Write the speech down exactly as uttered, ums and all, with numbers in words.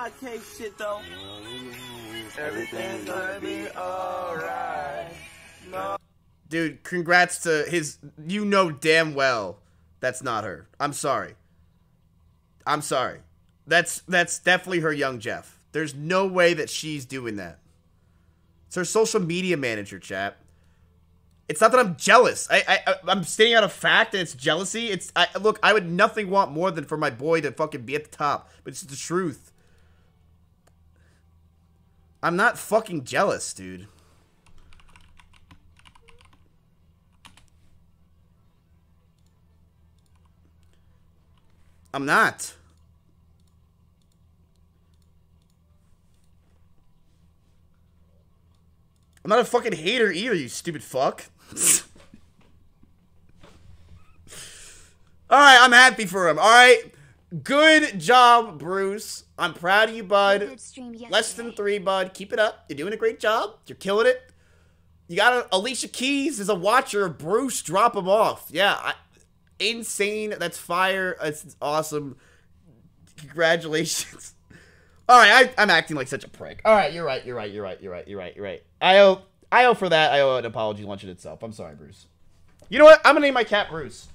podcast shit though. Everything's gonna be alright. No. Dude, congrats to his. You know damn well that's not her. I'm sorry. I'm sorry. That's that's definitely her young Jeff. There's no way that she's doing that. It's her social media manager, chat. It's not that I'm jealous. I, I, I'm stating out a fact, and it's jealousy. It's I, look, I would nothing want more than for my boy to fucking be at the top. But it's the truth. I'm not fucking jealous, dude. I'm not. I'm not a fucking hater either, you stupid fuck. Alright, I'm happy for him. Alright. Good job, Bruce. I'm proud of you, bud. Less than three, bud. Keep it up. You're doing a great job. You're killing it. You got a, Alicia Keys is a watcher of Bruce. Drop him off. Yeah. I, insane. That's fire. That's awesome. Congratulations. Alright, I'm acting like such a prick. Alright, you're right, you're right, you're right, you're right, you're right, you're right. I owe, I owe for that, I owe an apology lunch in itself. I'm sorry, Bruce. You know what? I'm gonna name my cat Bruce.